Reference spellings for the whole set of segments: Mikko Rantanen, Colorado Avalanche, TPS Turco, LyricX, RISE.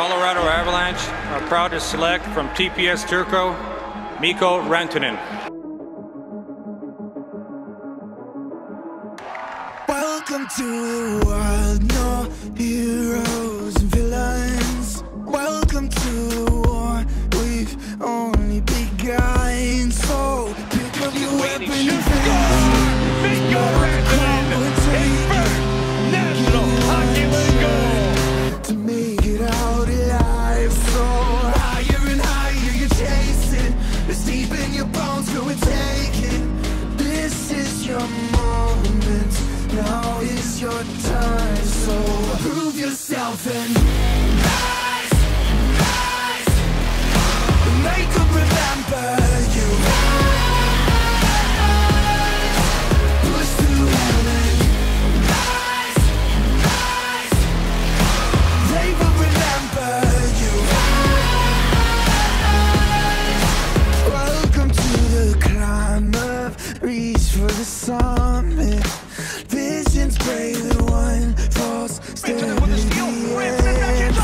Colorado Avalanche are proud to select from TPS Turco, Mikko Rantanen. Welcome to the world, no heroes and villains. Welcome to the war, we've only begun. So pick up your now is your time, so prove yourself and rise, rise. Make them remember you rise, push through heaven. Rise, rise. They will remember you rise. Welcome to the climb up, reach for the summit. Visions pray that one falls step in the end. So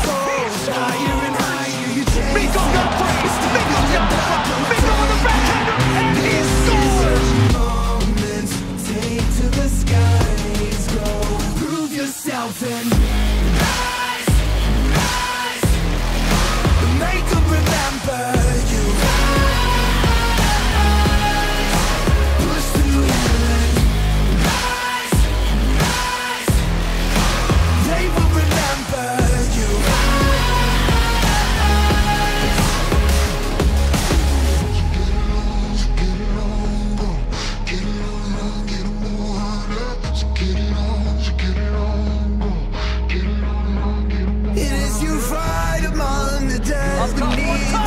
higher and higher you take. Mikko got praised. Mikko got praised. Mikko on the backhander and he scores. Moments take to the skies. Go prove yourself and rise, rise. Make them remember. It is you right among the dead.